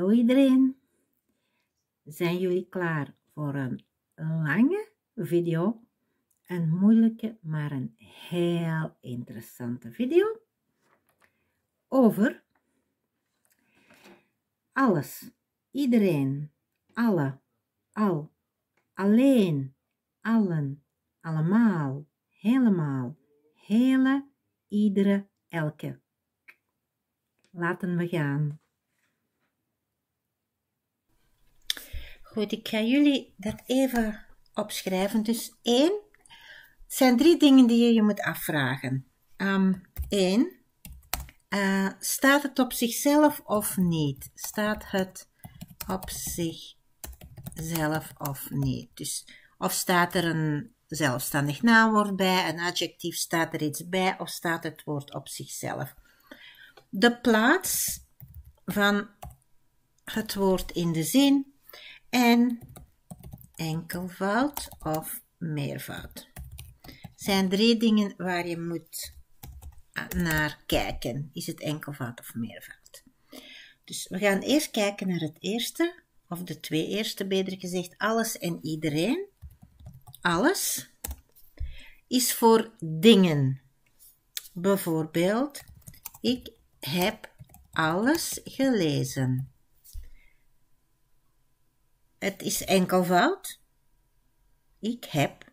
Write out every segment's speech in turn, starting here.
Hallo iedereen, zijn jullie klaar voor een lange video? Een moeilijke, maar een heel interessante video over alles, iedereen, alle, al, alleen, allen, allemaal, helemaal, hele, iedere, elke. Laten we gaan. Goed, ik ga jullie dat even opschrijven. Dus 1, het zijn 3 dingen die je moet afvragen. 1, staat het op zichzelf of niet? Staat het op zichzelf of niet? Dus, of staat er een zelfstandig naamwoord bij, een adjectief, staat er iets bij, of staat het woord op zichzelf? De plaats van het woord in de zin. En enkelvoud of meervoud. Zijn 3 dingen waar je moet naar kijken. Is het enkelvoud of meervoud? Dus we gaan eerst kijken naar het eerste, of de 2 eerste, beter gezegd. Alles en iedereen. Alles is voor dingen. Bijvoorbeeld, ik heb alles gelezen. Het is enkelvoud. Ik heb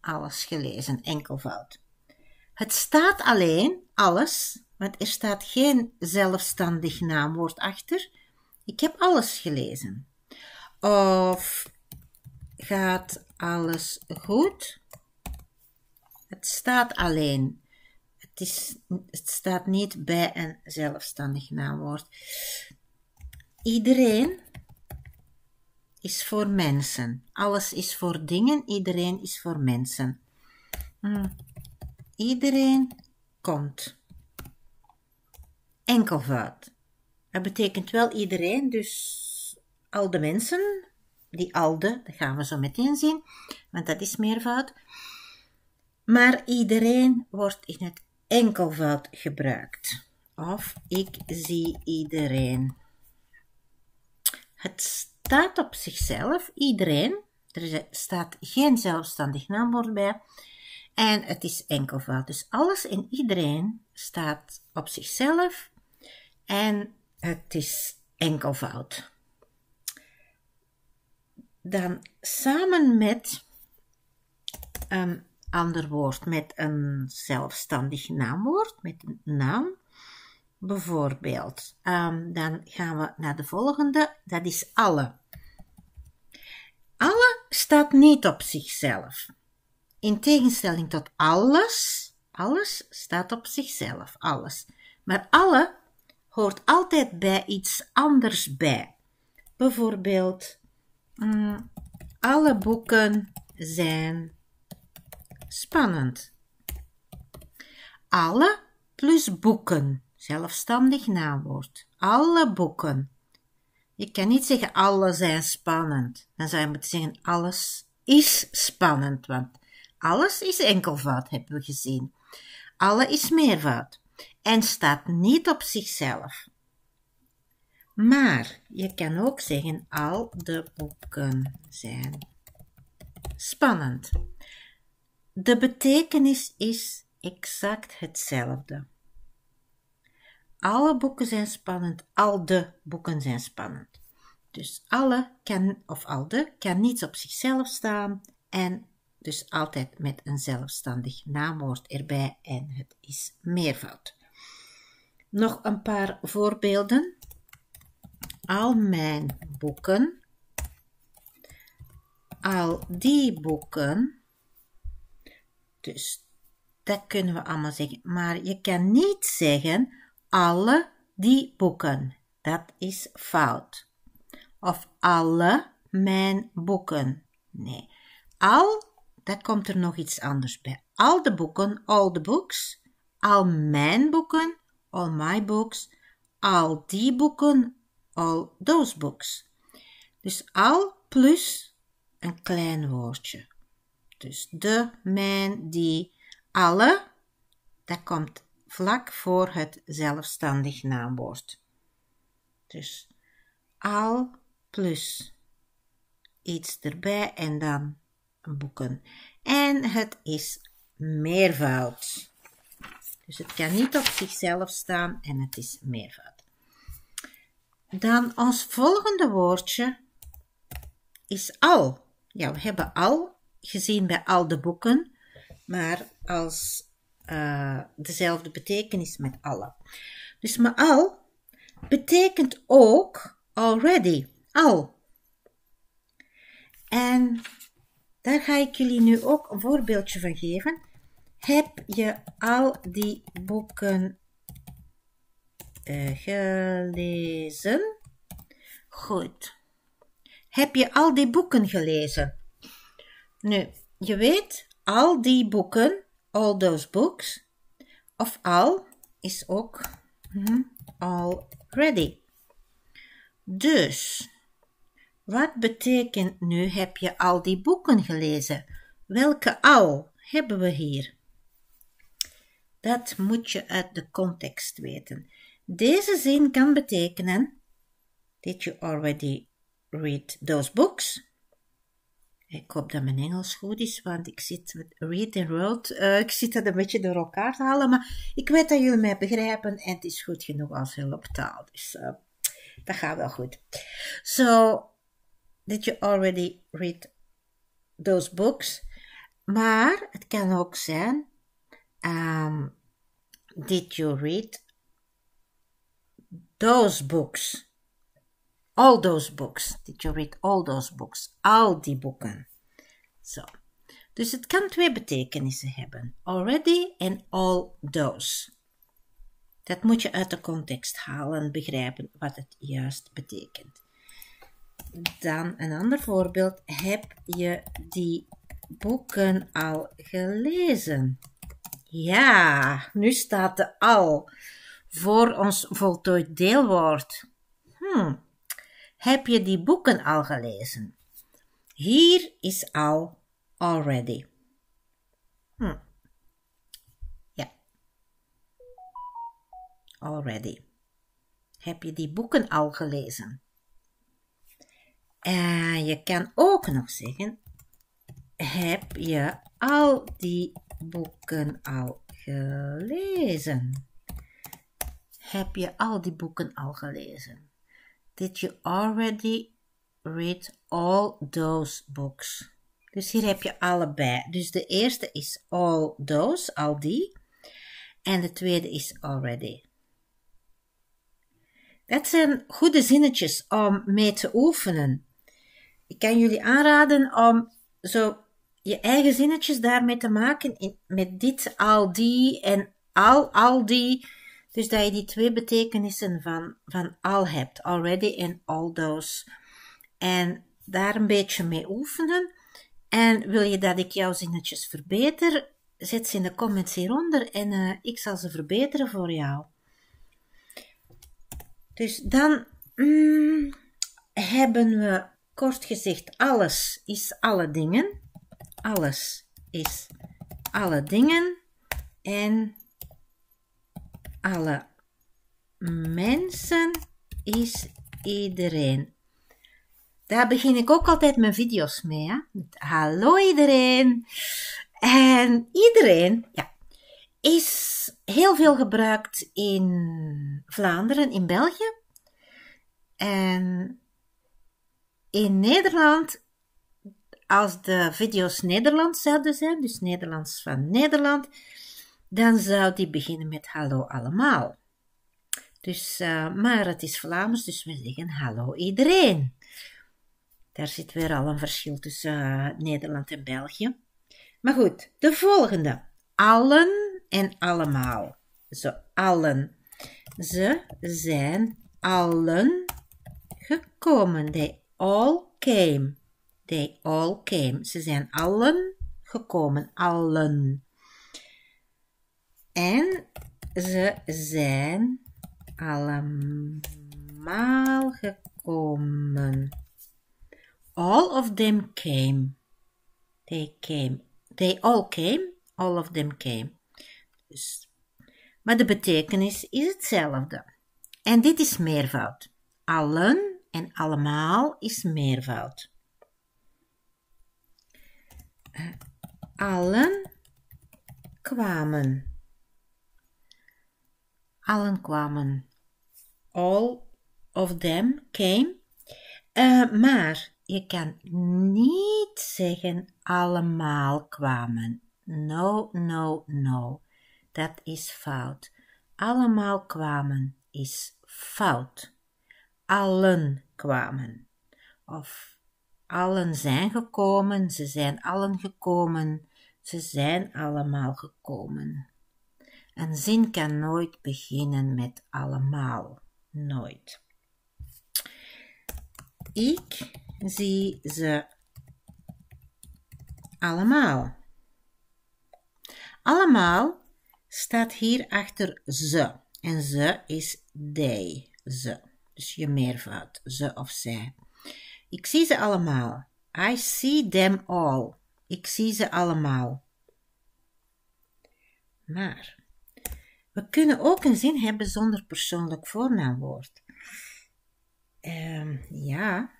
alles gelezen. Enkelvoud. Het staat alleen, alles, want er staat geen zelfstandig naamwoord achter. Ik heb alles gelezen. Of gaat alles goed? Het staat alleen. Het staat niet bij een zelfstandig naamwoord. Iedereen is voor mensen. Alles is voor dingen, iedereen is voor mensen. Iedereen komt. Enkelvoud. Dat betekent wel iedereen, dus al de mensen, die al de, dat gaan we zo meteen zien, want dat is meervoud. Maar iedereen wordt in het enkelvoud gebruikt. Of ik zie iedereen. Het staat op zichzelf, iedereen. Er staat geen zelfstandig naamwoord bij. En het is enkelvoud. Dus alles en iedereen staat op zichzelf. En het is enkelvoud. Dan samen met een ander woord. Met een zelfstandig naamwoord. Met een naam. Bijvoorbeeld, dan gaan we naar de volgende, dat is alle. Alle staat niet op zichzelf. In tegenstelling tot alles, alles staat op zichzelf, alles. Maar alle hoort altijd bij iets anders bij. Bijvoorbeeld, alle boeken zijn spannend. Alle plus boeken. Zelfstandig naamwoord. Alle boeken. Je kan niet zeggen alle zijn spannend. Dan zou je moeten zeggen alles is spannend. Want alles is enkelvoud, hebben we gezien. Alle is meervoud. En staat niet op zichzelf. Maar je kan ook zeggen al de boeken zijn spannend. De betekenis is exact hetzelfde. Alle boeken zijn spannend, al de boeken zijn spannend. Dus alle kan, of al de, kan niets op zichzelf staan en dus altijd met een zelfstandig naamwoord erbij en het is meervoud. Nog een paar voorbeelden. Al mijn boeken, al die boeken, dus dat kunnen we allemaal zeggen, maar je kan niet zeggen alle die boeken, dat is fout. Of alle mijn boeken, nee. Al, daar komt er nog iets anders bij. Al de boeken, all the books. Al mijn boeken, all my books. Al die boeken, all those books. Dus al plus een klein woordje. Dus de, mijn, die, alle, dat komt vlak voor het zelfstandig naamwoord. Dus al plus iets erbij en dan boeken. En het is meervoud. Dus het kan niet op zichzelf staan en het is meervoud. Dan ons volgende woordje is al. Ja, we hebben al gezien bij al de boeken, maar als dezelfde betekenis met alle. Dus maar al betekent ook already, al. En daar ga ik jullie nu ook een voorbeeldje van geven. Heb je al die boeken gelezen? Goed. Heb je al die boeken gelezen? Nu, je weet, al die boeken, all those books, of al is ook already. Dus, wat betekent nu heb je al die boeken gelezen? Welke al hebben we hier? Dat moet je uit de context weten. Deze zin kan betekenen, did you already read those books? Ik hoop dat mijn Engels goed is, want ik zit met read en wrote. Ik zit dat een beetje door elkaar te halen, maar ik weet dat jullie mij begrijpen en het is goed genoeg als hulptaal. Dus dat gaat wel goed. So, did you already read those books? Maar het kan ook zijn, did you read those books? All those books. Did you read all those books? Al die boeken. Zo. Dus het kan twee betekenissen hebben. Already en all those. Dat moet je uit de context halen en begrijpen wat het juist betekent. Dan een ander voorbeeld. Heb je die boeken al gelezen? Ja, nu staat de al voor ons voltooid deelwoord. Heb je die boeken al gelezen? Hier is al already. Ja. Already. Heb je die boeken al gelezen? En je kan ook nog zeggen, heb je al die boeken al gelezen? Heb je al die boeken al gelezen? Did you already read all those books? Dus hier heb je allebei. Dus de eerste is all those, al die. En de tweede is already. Dat zijn goede zinnetjes om mee te oefenen. Ik kan jullie aanraden om zo je eigen zinnetjes daarmee te maken. Met dit, al die en al die. Dus dat je die twee betekenissen van al hebt. Already en all those. En daar een beetje mee oefenen. En wil je dat ik jouw zinnetjes verbeter? Zet ze in de comments hieronder. En ik zal ze verbeteren voor jou. Dus dan hebben we kort gezegd. Alles is alle dingen. Alles is alle dingen. En alle mensen is iedereen. Daar begin ik ook altijd mijn video's mee. Hè? Met hallo iedereen. En iedereen is heel veel gebruikt in Vlaanderen, in België. En in Nederland, als de video's Nederlands zouden zijn, dus Nederlands van Nederland, dan zou die beginnen met hallo allemaal. Dus, maar het is Vlaams, dus we zeggen hallo iedereen. Daar zit weer al een verschil tussen Nederland en België. Maar goed, de volgende. Allen en allemaal. Zo, allen. Ze zijn allen gekomen. They all came. They all came. Ze zijn allen gekomen. Allen. En ze zijn allemaal gekomen. All of them came. They came. They all came. All of them came. Dus. Maar de betekenis is hetzelfde. En dit is meervoud. Allen En allemaal is meervoud. Allen kwamen. Allen kwamen. All of them came. Maar je kan niet zeggen allemaal kwamen. No, no, no. Dat is fout. Allemaal kwamen is fout. Allen kwamen. Of allen zijn gekomen, ze zijn allen gekomen, ze zijn allemaal gekomen. Een zin kan nooit beginnen met allemaal. Nooit. Ik zie ze allemaal. Allemaal staat hier achter ze. En ze is they, ze. Dus je meervoud, ze of zij. Ik zie ze allemaal. I see them all. Ik zie ze allemaal. Maar we kunnen ook een zin hebben zonder persoonlijk voornaamwoord. Ja.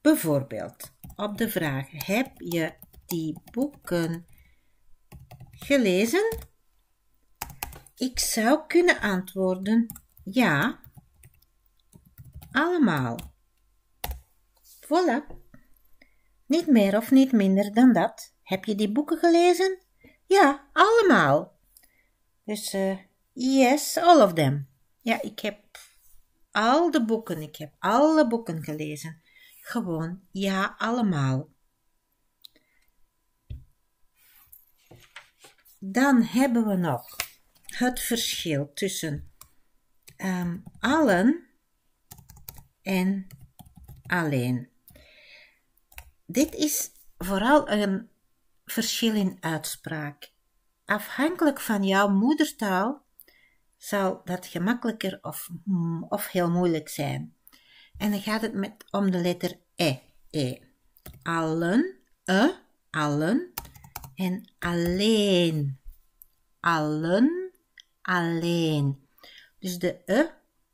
Bijvoorbeeld, op de vraag, heb je die boeken gelezen? Ik zou kunnen antwoorden, ja, allemaal. Voilà. Niet meer of niet minder dan dat. Heb je die boeken gelezen? Ja, allemaal. Dus, yes, all of them. Ja, ik heb al de boeken, ik heb alle boeken gelezen. Gewoon, ja, allemaal. Dan hebben we nog het verschil tussen allen en alleen. Dit is vooral een verschil in uitspraak. Afhankelijk van jouw moedertaal zal dat gemakkelijker of heel moeilijk zijn. En dan gaat het om de letter e. Allen, allen en alleen. Allen, alleen. Dus de e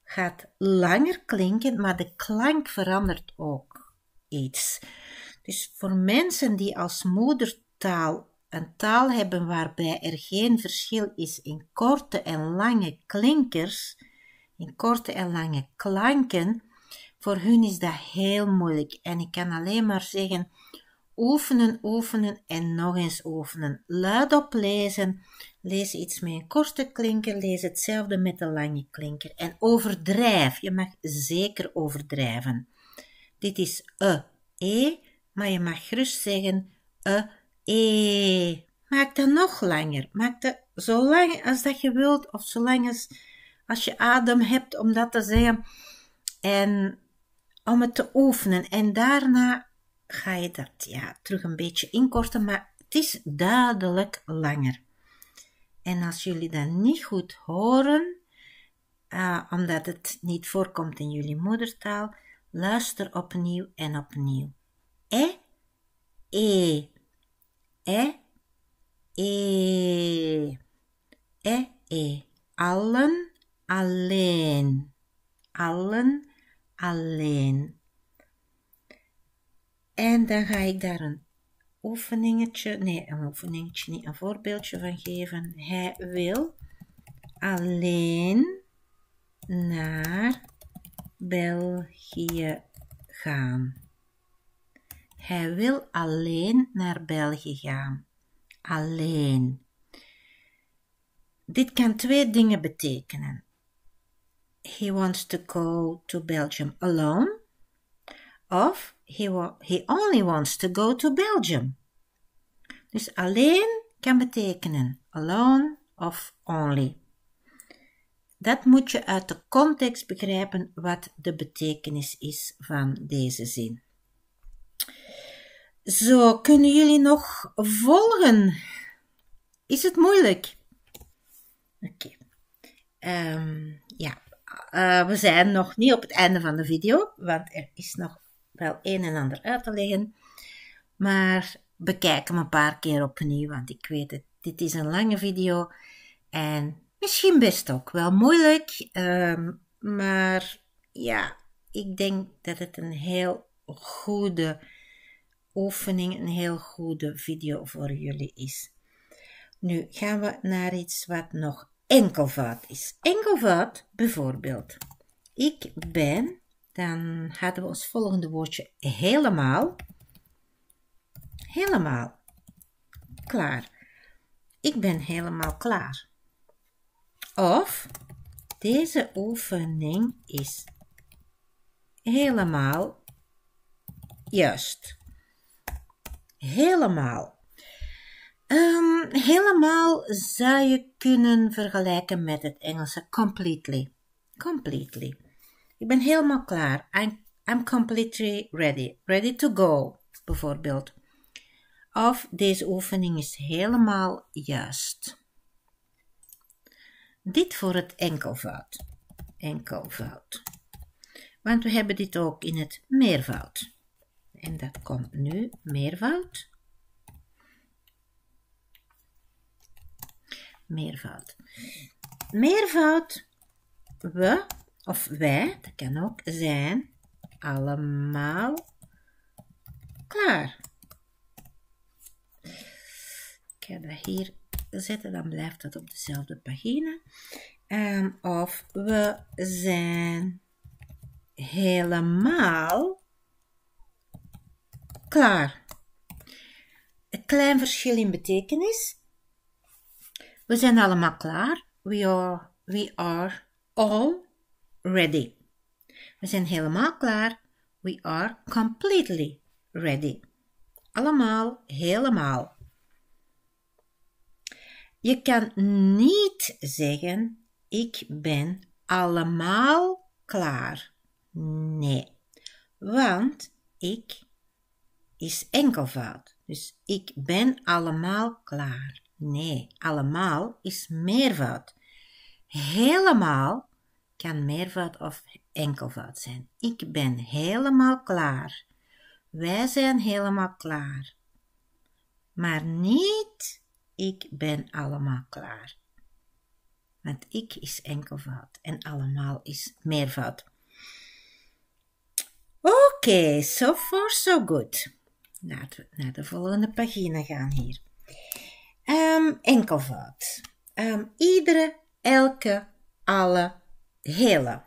gaat langer klinken, maar de klank verandert ook iets. Dus voor mensen die als moedertaal een taal hebben waarbij er geen verschil is in korte en lange klinkers, in korte en lange klanken, voor hun is dat heel moeilijk. En ik kan alleen maar zeggen, oefenen, oefenen en nog eens oefenen. Luidop lezen, lees iets met een korte klinker, lees hetzelfde met een lange klinker. En overdrijf, je mag zeker overdrijven. Dit is e, maar je mag gerust zeggen e. Maak dat nog langer. Maak dat zo lang als dat je wilt of zo lang als je adem hebt om dat te zeggen en om het te oefenen. En daarna ga je dat terug een beetje inkorten, maar het is duidelijk langer. En als jullie dat niet goed horen, omdat het niet voorkomt in jullie moedertaal, luister opnieuw en opnieuw. E. Allen, alleen. Allen, alleen. En dan ga ik daar een voorbeeldje van geven. Hij wil alleen naar België gaan. Hij wil alleen naar België gaan. Alleen. Dit kan twee dingen betekenen. He wants to go to Belgium alone. Of he only wants to go to Belgium. Dus alleen kan betekenen alone of only. Dat moet je uit de context begrijpen wat de betekenis is van deze zin. Zo, kunnen jullie nog volgen? Is het moeilijk? Oké. We zijn nog niet op het einde van de video, want er is nog wel een en ander uit te leggen. Maar bekijk hem een paar keer opnieuw, want ik weet het, dit is een lange video. En misschien best ook wel moeilijk, maar ja, ik denk dat het een heel goede oefening, een heel goede video voor jullie is. Nu gaan we naar iets wat nog enkelvoud is. Enkelvoud bijvoorbeeld. Ik ben, dan hadden we ons volgende woordje helemaal. Helemaal klaar. Ik ben helemaal klaar. Of, deze oefening is helemaal juist. Helemaal. Helemaal zou je kunnen vergelijken met het Engelse completely. Completely. Ik ben helemaal klaar. I'm completely ready. Ready to go, bijvoorbeeld. Of deze oefening is helemaal juist. Dit voor het enkelvoud. Enkelvoud. Want we hebben dit ook in het meervoud. En dat komt nu, meervoud. Meervoud. Meervoud, we of wij, dat kan ook, zijn allemaal klaar. Ik ga dat hier zetten, dan blijft dat op dezelfde pagina. Of we zijn helemaal klaar. Een klein verschil in betekenis. We zijn allemaal klaar. We are all ready. We zijn helemaal klaar. We are completely ready. Allemaal, helemaal. Je kan niet zeggen, ik ben allemaal klaar. Nee, want ik is enkelvoud. Dus ik ben allemaal klaar. Nee, allemaal is meervoud. Helemaal kan meervoud of enkelvoud zijn. Ik ben helemaal klaar. Wij zijn helemaal klaar. Maar niet... ik ben allemaal klaar. Want ik is enkelvoud en allemaal is meervoud. Oké, so far so good. Laten we naar de volgende pagina gaan hier. Enkelvoud. Iedere, elke, alle, hele.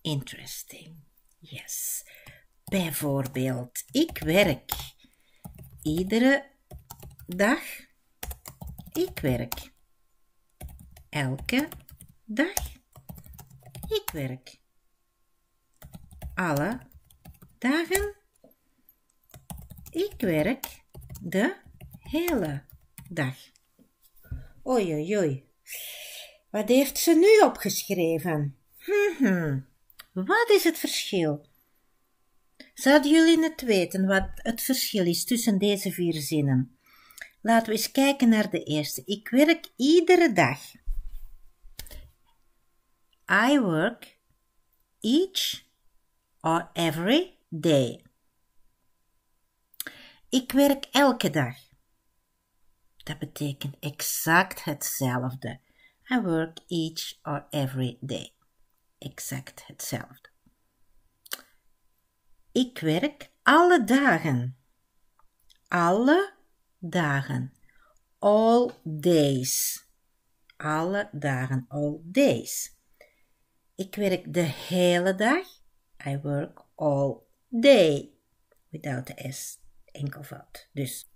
Interesting. Yes. Bijvoorbeeld, ik werk. Iedere dag, ik werk. Elke dag, ik werk. Alle dagen, ik werk de hele dag. Oei, oei, oei. Wat heeft ze nu opgeschreven? Wat is het verschil? Zouden jullie het weten wat het verschil is tussen deze vier zinnen? Laten we eens kijken naar de eerste. Ik werk iedere dag. I work each or every day. Ik werk elke dag. Dat betekent exact hetzelfde. I work each or every day. Exact hetzelfde. Ik werk alle dagen. Alle dagen, all days, alle dagen, all days. Ik werk de hele dag, I work all day, without the S, enkelvoud, dus.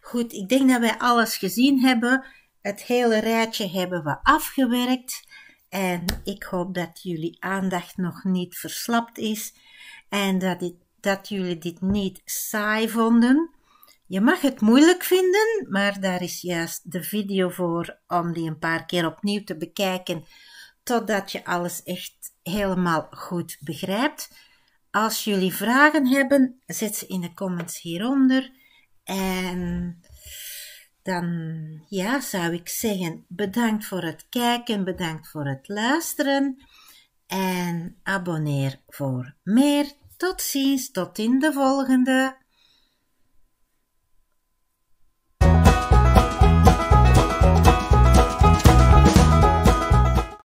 Goed, ik denk dat wij alles gezien hebben, het hele rijtje hebben we afgewerkt en ik hoop dat jullie aandacht nog niet verslapt is en dat jullie dit niet saai vonden. Je mag het moeilijk vinden, maar daar is juist de video voor om die een paar keer opnieuw te bekijken, totdat je alles echt helemaal goed begrijpt. Als jullie vragen hebben, zet ze in de comments hieronder. En dan ja, zou ik zeggen, bedankt voor het kijken, bedankt voor het luisteren. En abonneer voor meer. Tot ziens, tot in de volgende.